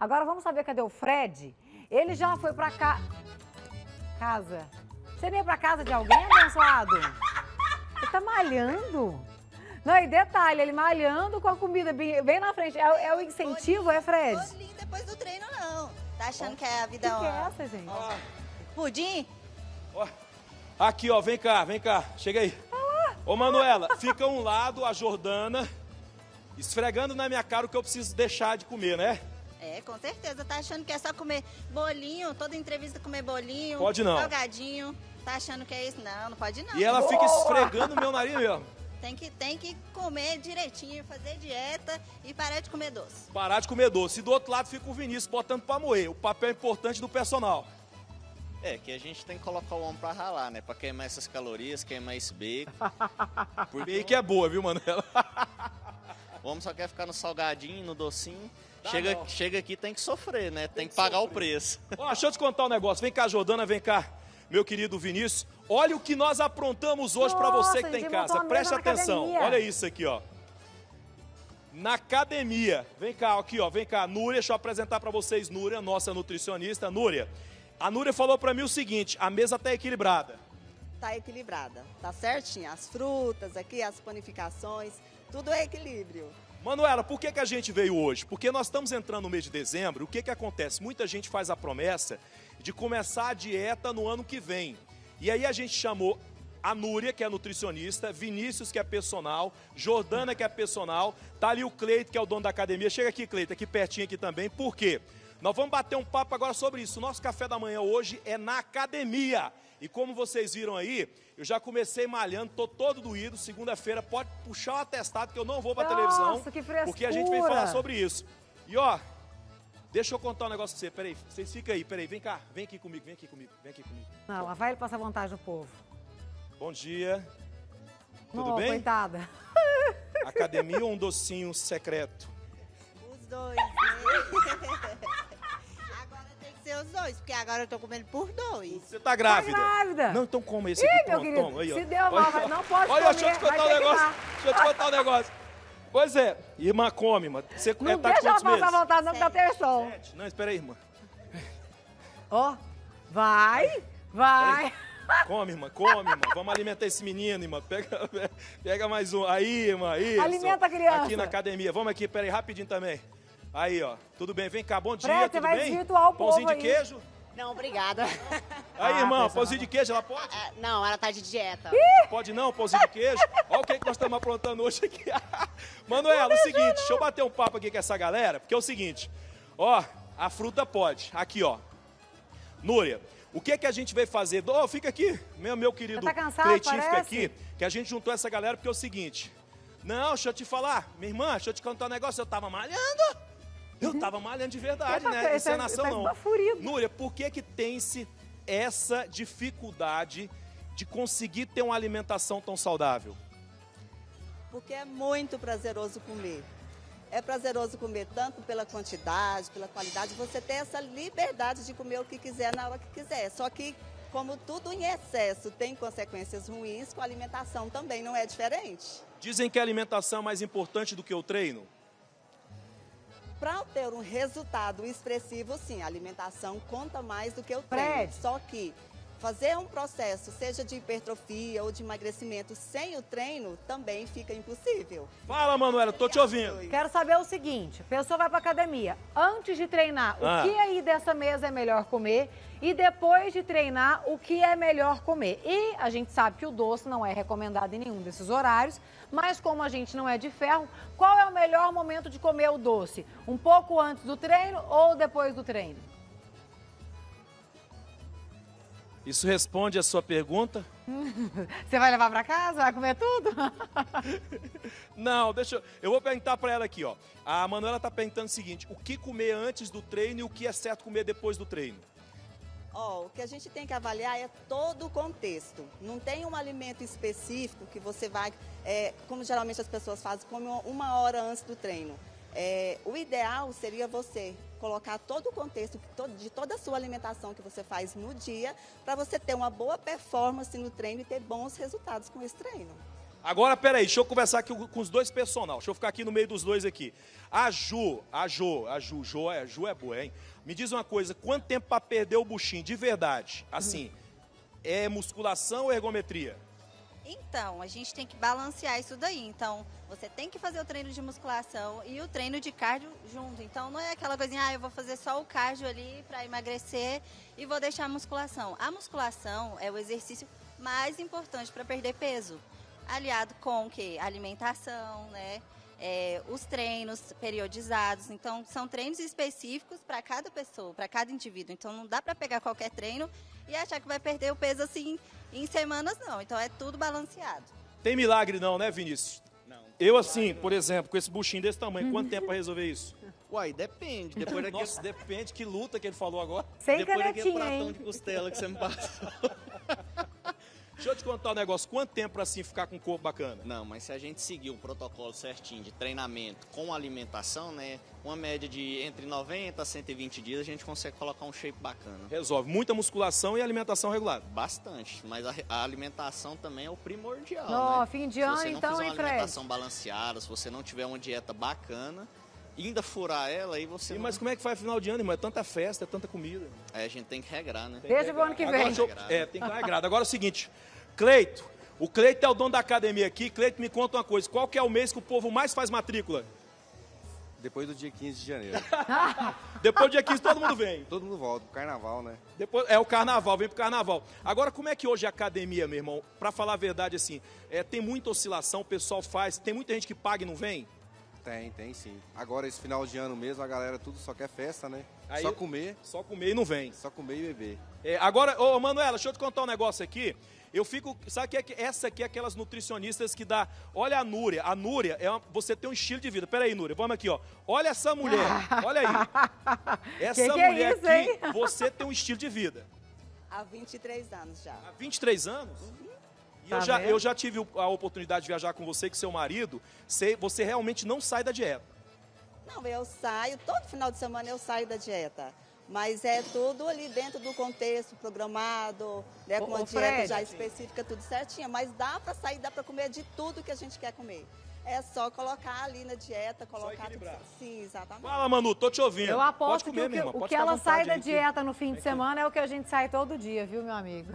Agora vamos saber cadê o Fred? Ele já foi pra casa. Você veio pra casa de alguém, abençoado? Ele tá malhando. Não, e detalhe, ele malhando com a comida bem na frente. É o incentivo, é, Fred? Bolinho depois do treino, não. Tá achando que é a vida... O que é essa, gente? Ah. Pudim? Ó, aqui, ó, vem cá, vem cá. Chega aí. Ah. Ô, Manuela, fica um lado a Jordana esfregando na minha cara o que eu preciso deixar de comer, né? É, com certeza. Tá achando que é só comer bolinho, toda entrevista comer bolinho. Pode não. Salgadinho. Tá achando que é isso? Não, não pode não. E ela fica esfregando o meu nariz mesmo. Tem que comer direitinho, fazer dieta e parar de comer doce. Parar de comer doce. E do outro lado fica o Vinícius botando pra moer. O papel importante do personal. É, que a gente tem que colocar o ombro pra ralar, né? Pra queimar essas calorias, queimar esse bacon. Porque que é boa, viu, Manuela? O homem só quer ficar no salgadinho, no docinho. Chega aqui, tem que sofrer, né? Tem que pagar o preço. Ó, deixa eu te contar um negócio. Vem cá, Jordana, vem cá. Meu querido Vinícius, olha o que nós aprontamos hoje para você que tá em casa. Preste atenção. Academia. Olha isso aqui, ó. Na academia. Vem cá, aqui, ó. Vem cá, Núria. Deixa eu apresentar para vocês Núria, nossa nutricionista. Núria, a Núria falou para mim o seguinte: a mesa tá equilibrada. Tá equilibrada. Tá certinho. As frutas aqui, as panificações, tudo é equilíbrio. Manuela, por que a gente veio hoje? Porque nós estamos entrando no mês de dezembro, o que acontece? Muita gente faz a promessa de começar a dieta no ano que vem. E aí a gente chamou a Núria, que é nutricionista, Vinícius, que é personal, Jordana, que é personal, tá ali o Cleito, que é o dono da academia. Chega aqui, Cleito, aqui pertinho aqui também. Por quê? Nós vamos bater um papo agora sobre isso. O nosso café da manhã hoje é na academia. E como vocês viram aí, eu já comecei malhando, tô todo doído. Segunda-feira pode puxar o atestado que eu não vou pra televisão. Que frescura. Porque a gente vem falar sobre isso. E ó, deixa eu contar um negócio pra você. Peraí, vocês ficam aí, peraí, vem cá, vem aqui comigo, vem aqui comigo, vem aqui comigo. Não, lá vai ele passar vontade do povo. Bom dia. Tudo bem? Coitada. Academia ou um docinho secreto? Os dois. Os dois, porque agora eu tô comendo por dois. Você tá grávida? Tá grávida. Não, então coma esse aqui, pronto, querido, toma. Aí, se deu mal, mas não pode comer. Olha, deixa eu te contar um negócio. Deixa eu te contar um negócio. Pois é, irmã, come, irmã. Você não tá deixa ela passar à vontade, não, que dá tensão. Não, espera aí, irmã. Ó, vai. Aí, come, irmã. Vamos alimentar esse menino, irmã. Pega mais um. Aí, irmã, isso. Alimenta a criança. Aqui na academia. Vamos aqui, peraí, rapidinho também. Aí, ó. Tudo bem? Vem cá. Bom dia, Fred, tudo bem? Desvirtuar o pãozinho povo de queijo? Não, obrigada. Aí, irmã, pãozinho de queijo, ela pode? Não, ela tá de dieta. Pode não, pãozinho de queijo? Olha o que nós estamos aprontando hoje aqui. Manuela, o seguinte, deixa eu bater um papo aqui com essa galera, porque é o seguinte, ó, a fruta pode. Aqui, ó. Núria, o que a gente veio fazer? Ó, fica aqui, meu querido Cleitinho, fica aqui, que a gente juntou essa galera, porque é o seguinte. Não, deixa eu te falar, minha irmã, deixa eu te contar um negócio, eu tava malhando. Eu tava malhando de verdade, né? Encenação não. Núria, por que tem-se essa dificuldade de conseguir ter uma alimentação tão saudável? Porque é muito prazeroso comer. É prazeroso comer tanto pela quantidade, pela qualidade. Você tem essa liberdade de comer o que quiser na hora que quiser. Só que, como tudo em excesso tem consequências ruins, com a alimentação também não é diferente. Dizem que a alimentação é mais importante do que o treino? Para ter um resultado expressivo, sim, a alimentação conta mais do que o treino. Só que fazer um processo, seja de hipertrofia ou de emagrecimento, sem o treino, também fica impossível. Fala, Manuela, tô te ouvindo. Quero saber o seguinte, a pessoa vai para academia, antes de treinar, o que aí dessa mesa é melhor comer? E depois de treinar, o que é melhor comer? E a gente sabe que o doce não é recomendado em nenhum desses horários, mas como a gente não é de ferro, qual é o melhor momento de comer o doce? Um pouco antes do treino ou depois do treino? Isso responde a sua pergunta? Você vai levar para casa? Vai comer tudo? Não, eu vou perguntar para ela aqui, ó. A Manuela tá perguntando o seguinte, o que comer antes do treino e o que é certo comer depois do treino? Oh, o que a gente tem que avaliar é todo o contexto. Não tem um alimento específico que você vai, como geralmente as pessoas fazem, come uma hora antes do treino. O ideal seria você colocar todo o contexto de toda a sua alimentação que você faz no dia para você ter uma boa performance no treino e ter bons resultados com esse treino. Agora, peraí, deixa eu conversar aqui com os dois personal. Deixa eu ficar aqui no meio dos dois aqui. A Ju é boa, hein? Me diz uma coisa, quanto tempo para perder o buchinho, de verdade? Assim, é musculação ou ergometria? Então, a gente tem que balancear isso daí. Então, você tem que fazer o treino de musculação e o treino de cardio junto. Então, não é aquela coisinha, ah, eu vou fazer só o cardio ali para emagrecer e vou deixar a musculação. A musculação é o exercício mais importante para perder peso. Aliado com o quê? Alimentação, né? Os treinos periodizados. Então, são treinos específicos para cada pessoa, para cada indivíduo. Então, não dá para pegar qualquer treino e achar que vai perder o peso assim em semanas, não. Então, é tudo balanceado. Tem milagre não, né, Vinícius? Não. Eu, assim, por exemplo, com esse buchinho desse tamanho, quanto tempo para resolver isso? Uai, depende. Depois daquele... Nossa, depende. Que luta que ele falou agora. Sem depois daquele pratão de costela que você me passou. Deixa eu te contar um negócio, quanto tempo pra assim ficar com um corpo bacana? Não, mas se a gente seguir o protocolo certinho de treinamento com alimentação, né, uma média de entre 90 a 120 dias a gente consegue colocar um shape bacana. Resolve, muita musculação e alimentação regular? Bastante, mas a alimentação também é o primordial, né? Fim de ano, então, hein, Fred? Se você não fizer uma alimentação balanceada, se você não tiver uma dieta bacana, ainda furar ela, aí você... Mas como é que faz final de ano, irmão? É tanta festa, é tanta comida. É, a gente tem que regrar, né? Desde o ano que vem. Tem que regrar. Agora é o seguinte, Cleito, o Cleito é o dono da academia aqui. Cleito, me conta uma coisa, qual que é o mês que o povo mais faz matrícula? Depois do dia 15 de janeiro. Depois do dia 15 todo mundo vem. Todo mundo volta, pro carnaval, né? Depois, é o carnaval, vem pro carnaval. Agora, como é que hoje a academia, meu irmão, pra falar a verdade, assim, tem muita oscilação, o pessoal faz, tem muita gente que paga e não vem? Tem sim. Agora, esse final de ano mesmo, a galera tudo só quer festa, né? Aí, só comer. Só comer e não vem. Só comer e beber. Agora, ô Manuela, deixa eu te contar um negócio aqui. Eu fico, sabe que essa aqui é aquelas nutricionistas que dá, olha a Núria. A Núria, você tem um estilo de vida. Pera aí, Núria, vamos aqui, ó. Olha essa mulher, olha aí. Essa que mulher é isso, aqui, hein? Você tem um estilo de vida. Há 23 anos já. Há 23 anos? Uhum. Eu já tive a oportunidade de viajar com você, com seu marido. Você realmente não sai da dieta. Não, eu saio. Todo final de semana eu saio da dieta. Mas é tudo ali dentro do contexto, programado, né, com uma dieta já específica, tudo certinho. Mas dá para sair, dá para comer de tudo que a gente quer comer. É só colocar ali na dieta, colocar... Sim, exatamente. Fala, Manu, tô te ouvindo. Eu aposto que o que ela sai da dieta no fim de semana é o que a gente sai todo dia, viu, meu amigo?